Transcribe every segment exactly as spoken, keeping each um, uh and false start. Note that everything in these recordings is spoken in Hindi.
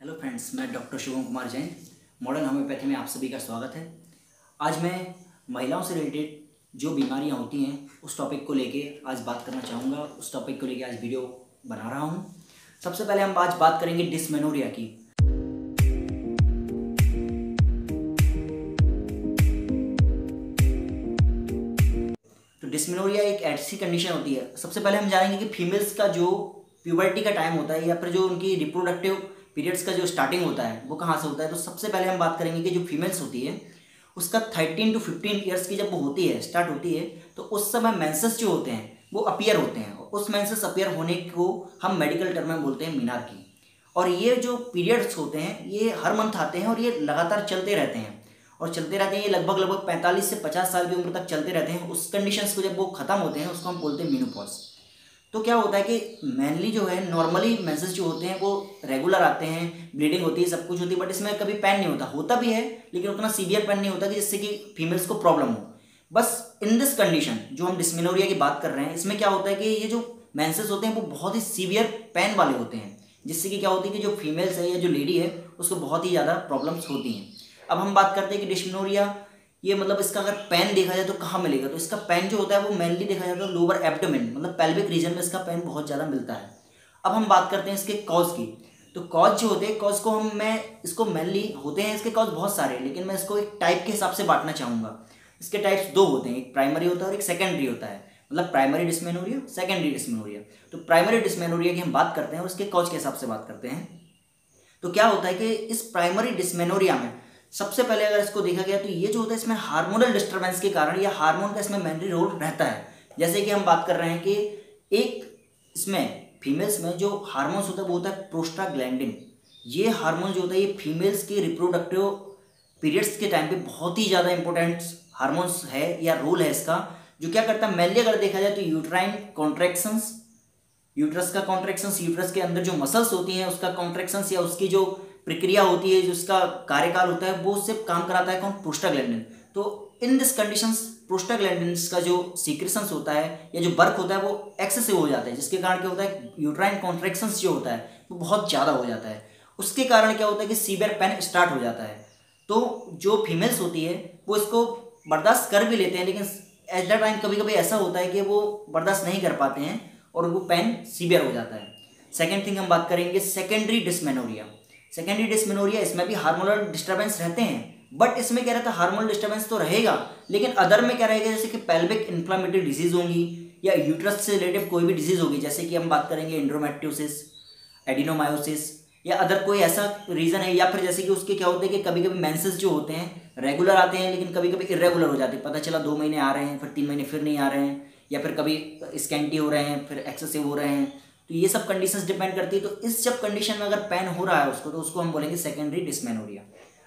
हेलो फ्रेंड्स, मैं doctor Shubham Kumar Jain, modern homeopathy में आप सभी का स्वागत है। आज मैं महिलाओं से रिलेटेड जो बीमारियां होती हैं उस टॉपिक को लेके आज बात करना चाहूँगा। उस टॉपिक को लेके आज वीडियो बना रहा हूँ। सबसे पहले हम आज बात करेंगे डिस्मेनोरिया की। तो डिस्मेनोरिया एक ऐसी कंडीशन होती है, सबसे पहले हम जानेंगे कि फीमेल्स का जो प्यूबर्टी का टाइम होता है या फिर जो उनकी रिप्रोडक्टिव पीरियड्स का जो स्टार्टिंग होता है वो कहाँ से होता है। तो सबसे पहले हम बात करेंगे कि जो फीमेल्स होती है उसका थर्टीन टू फिफ्टीन ईयर्स की जब वो होती है, स्टार्ट होती है, तो उस समय मेंसेस जो होते हैं वो अपीयर होते हैं। उस मेंसेस अपीयर होने को हम मेडिकल टर्म में बोलते हैं मीनार की। और ये जो पीरियड्स होते हैं ये हर मंथ आते हैं और ये लगातार चलते रहते हैं और चलते रहते हैं ये लगभग लगभग पैंतालीस से पचास साल की उम्र तक चलते रहते हैं। उस कंडीशंस को जब वो खत्म होते हैं उसको हम बोलते हैं मीनोपॉज। तो क्या होता है कि मेनली जो है नॉर्मली मेंसेस जो होते हैं वो रेगुलर आते हैं, ब्लीडिंग होती है, सब कुछ होती है, बट इसमें कभी पैन नहीं होता। होता भी है लेकिन उतना सीवियर पैन नहीं होता कि जिससे कि फीमेल्स को प्रॉब्लम हो। बस इन दिस कंडीशन जो हम डिस्मेनोरिया की बात कर रहे हैं इसमें क्या होता है कि ये जो मेंसेस होते हैं वो बहुत ही सीवियर पैन वाले होते हैं, जिससे कि क्या होती है कि जो फीमेल्स है या जो लेडी है उसको बहुत ही ज़्यादा प्रॉब्लम्स होती हैं। अब हम बात करते हैं कि डिस्मेनोरिया ये मतलब इसका अगर पैन देखा जाए तो कहाँ मिलेगा। तो इसका पैन जो होता है वो मेनली देखा जाता है लोअर एब्डोमेन मतलब पेल्विक रीजन में इसका पैन बहुत ज़्यादा मिलता है। अब हम बात करते हैं इसके कॉज की। तो कॉज जो होते हैं कॉज को हम मैं इसको मेनली होते हैं इसके कॉज बहुत सारे, लेकिन मैं इसको एक टाइप के हिसाब से बांटना चाहूँगा। इसके टाइप्स दो होते हैं, एक प्राइमरी होता है और एक सेकेंडरी होता है, मतलब प्राइमरी डिस्मेनोरिया, सेकेंडरी डिस्मेनोरिया। तो प्राइमरी डिस्मेनोरिया की हम बात करते हैं और इसके कॉज के हिसाब से बात करते हैं। तो क्या होता है कि इस प्राइमरी डिस्मेनोरिया में सबसे पहले अगर इसको देखा गया तो ये जो होता है इसमें हार्मोनल डिस्टर्बेंस के कारण या हार्मोन का इसमें मेनली रोल रहता है। जैसे कि हम बात कर रहे हैं कि एक इसमें फीमेल्स में जो हार्मोन्स होता है वो होता है प्रोस्टाग्लैंडिन। ये हार्मोन जो होता है ये फीमेल्स के रिप्रोडक्टिव पीरियड्स के टाइम पे बहुत ही ज़्यादा इंपॉर्टेंट हार्मोन्स है या रोल है इसका, जो क्या करता है मेनली अगर देखा जाए तो यूट्राइन कॉन्ट्रेक्शंस, यूट्रस का कॉन्ट्रेक्शंस, यूट्रस के अंदर जो मसल्स होती हैं उसका कॉन्ट्रेक्शंस या उसकी जो प्रक्रिया होती है, जो उसका कार्यकाल होता है, वो सिर्फ काम कराता है कौन? प्रोस्टाग्लैंडिन। तो इन दिस कंडीशंस प्रोस्टाग्लैंडिन का जो सीक्रेशंस होता है या जो वर्क होता है वो एक्सेसिव हो जाता है, जिसके कारण क्या होता है यूट्राइन कॉन्ट्रेक्शंस जो होता है वो बहुत ज़्यादा हो जाता है। उसके कारण क्या होता है कि सीवियर पेन स्टार्ट हो जाता है। तो जो फीमेल्स होती है वो इसको बर्दाश्त कर भी लेते हैं, लेकिन एट द टाइम कभी कभी ऐसा होता है कि वो बर्दाश्त नहीं कर पाते हैं और वो पेन सीवियर हो जाता है। सेकेंड थिंग हम बात करेंगे सेकेंडरी डिस्मेनोरिया। सेकेंडरी डिस्मेनोरिया इसमें भी हार्मोनल डिस्टर्बेंस रहते हैं, बट इसमें क्या रहता है हार्मोनल डिस्टर्बेंस तो रहेगा, लेकिन अदर में क्या रहेगा जैसे कि पेल्विक इन्फ्लामेटरी डिजीज होंगी या यूट्रस से रिलेटेड कोई भी डिजीज होगी, जैसे कि हम बात करेंगे एंडोमेट्रियोसिस, एडीनोमायोसिस या अदर कोई ऐसा रीज़न है, या फिर जैसे कि उसके क्या होते हैं कि कभी कभी मेंसेस जो होते हैं रेगुलर आते हैं लेकिन कभी कभी इरेगुलर हो जाते हैं। पता चला दो महीने आ रहे हैं, फिर तीन महीने फिर नहीं आ रहे हैं, या फिर कभी स्कैंटी हो रहे हैं, फिर एक्सेसिव हो रहे हैं। तो ये सब कंडीशंस डिपेंड करती है। तो इस सब कंडीशन में अगर पैन हो रहा है उसको तो उसको हम बोलेंगे सेकेंडरी डिस्मेनोरिया।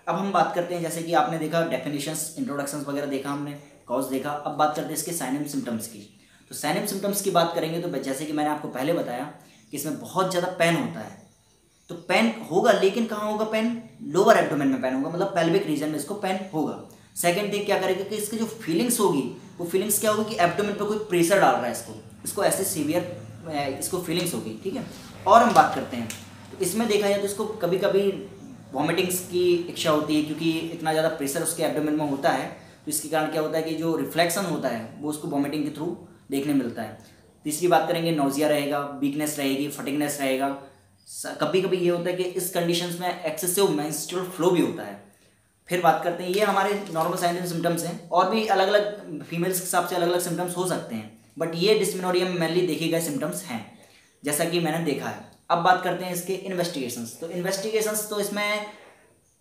अब हम बात करते हैं, जैसे कि आपने देखा डेफिनेशंस, इंट्रोडक्शंस वगैरह देखा, हमने कॉज देखा। अब बात करते हैं इसके साइन एंड सिम्टम्स की। तो साइन एंड सिम्टम्स की बात करेंगे तो जैसे कि मैंने आपको पहले बताया कि इसमें बहुत ज़्यादा पैन होता है। तो पैन होगा लेकिन कहाँ होगा पैन? लोअर एब्डोमेन में पैन होगा, मतलब पेल्विक रीजन में इसको पैन होगा। सेकेंड थिंग क्या करेगा कि इसकी जो फीलिंग्स होगी वो फीलिंग्स क्या होगी कि एब्डोमेन पर कोई प्रेशर डाल रहा है इसको, इसको ऐसे सीवियर इसको फीलिंग्स हो गई, ठीक है। और हम बात करते हैं तो इसमें देखा जाए तो इसको कभी कभी वॉमिटिंग्स की इच्छा होती है, क्योंकि इतना ज़्यादा प्रेशर उसके एब्डोमेन में होता है। तो इसके कारण क्या होता है कि जो रिफ्लेक्शन होता है वो उसको वॉमिटिंग के थ्रू देखने मिलता है। तीसरी बात करेंगे नोजिया रहेगा, वीकनेस रहेगी, फटिगनेस रहेगा। कभी कभी ये होता है कि इस कंडीशन में एक्सेसिव मेंस्ट्रुअल फ्लो भी होता है। फिर बात करते हैं, ये हमारे नॉर्मल साइन एंड सिम्टम्स हैं, और भी अलग अलग फीमेल्स के हिसाब से अलग अलग सिम्टम्स हो सकते हैं, बट ये डिस्मेनोरिया में मेनली देखे गए सिम्टम्स हैं जैसा कि मैंने देखा है। अब बात करते हैं इसके इन्वेस्टिगेशंस। तो इन्वेस्टिगेशंस तो इसमें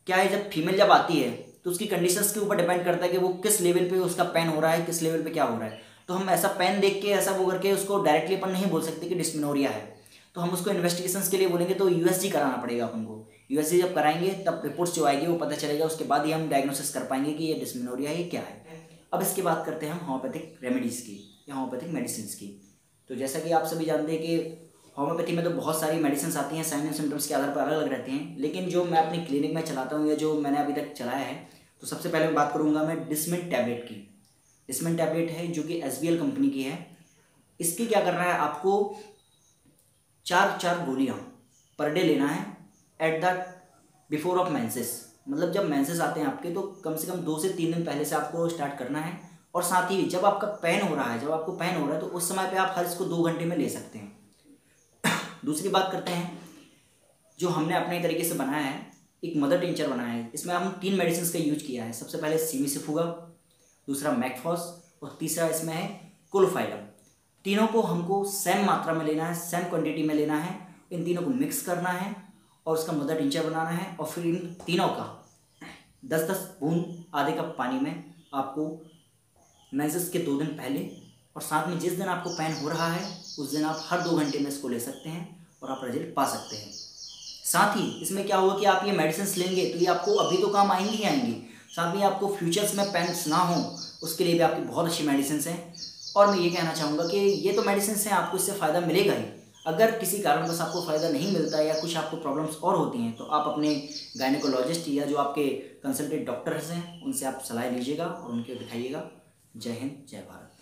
क्या है, जब फीमेल जब आती है तो उसकी कंडीशंस के ऊपर डिपेंड करता है कि वो किस लेवल पे उसका पेन हो रहा है, किस लेवल पे क्या हो रहा है। तो हम ऐसा पेन देख के ऐसा वो करके उसको डायरेक्टली अपन नहीं बोल सकते कि डिस्मेनोरिया है। तो हम उसको इन्वेस्टिगेशंस के लिए बोलेंगे तो यू एस जी कराना पड़ेगा अपन को। यू एस जी जब कराएंगे तब रिपोर्ट्स जो आएगी वो पता चलेगा, उसके बाद ही हम डायग्नोसिस कर पाएंगे कि ये डिस्मेनोरिया है क्या है। अब इसकी बात करते हैं हम होम्योपैथिक रेमेडीज़ की या होम्योपैथिक मेडिसिन की। तो जैसा कि आप सभी जानते हैं कि होम्योपैथी में तो बहुत सारी मेडिसिन आती हैं, साइन एंड सिम्टम्स के आधार पर अलग अलग रहते हैं, लेकिन जो मैं अपनी क्लिनिक में चलाता हूँ या जो मैंने अभी तक चलाया है तो सबसे पहले मैं बात करूँगा मैं डिसमेंट टैबलेट की। डिसमेंट टैबलेट है जो कि एस बी एल कंपनी की है। इसकी क्या करना है, आपको चार चार गोलियाँ पर डे लेना है at the before of menses, मतलब जब मेंसेस आते हैं आपके तो कम से कम दो से तीन दिन पहले से आपको स्टार्ट करना है। और साथ ही जब आपका पेन हो रहा है, जब आपको पेन हो रहा है तो उस समय पे आप हर्ष को दो घंटे में ले सकते हैं। दूसरी बात करते हैं जो हमने अपने तरीके से बनाया है, एक मदर टिंचर बनाया है। इसमें हम तीन मेडिसिन का यूज किया है। सबसे पहले सिमीसिफुगा, दूसरा मैकफॉस और तीसरा इसमें है कोलोफाइडम। तीनों को हमको सेम मात्रा में लेना है, सेम क्वांटिटी में लेना है। इन तीनों को मिक्स करना है और उसका मदर टिंचर बनाना है। और फिर इन तीनों का दस दस बूंद आधे कप पानी में आपको मेंसेस के दो दिन पहले और साथ में जिस दिन आपको पेन हो रहा है उस दिन आप हर दो घंटे में इसको ले सकते हैं और आप रिजल्ट पा सकते हैं। साथ ही इसमें क्या होगा कि आप ये मेडिसिन्स लेंगे तो ये आपको अभी तो काम आएंगी ही आएंगी, साथ में आपको फ्यूचर्स में पेन्स ना हो उसके लिए भी आपकी बहुत अच्छी मेडिसिन्स हैं। और मैं ये कहना चाहूँगा कि ये तो मेडिसिन्स हैं, आपको इससे फ़ायदा मिलेगा ही। अगर किसी कारणवश आपको फ़ायदा नहीं मिलता या कुछ आपको प्रॉब्लम्स और होती हैं तो आप अपने गायनेकोलॉजिस्ट या जो आपके कंसल्टेंट डॉक्टर्स हैं उनसे आप सलाह लीजिएगा और उनके दिखाइएगा। जय हिंद, जय भारत।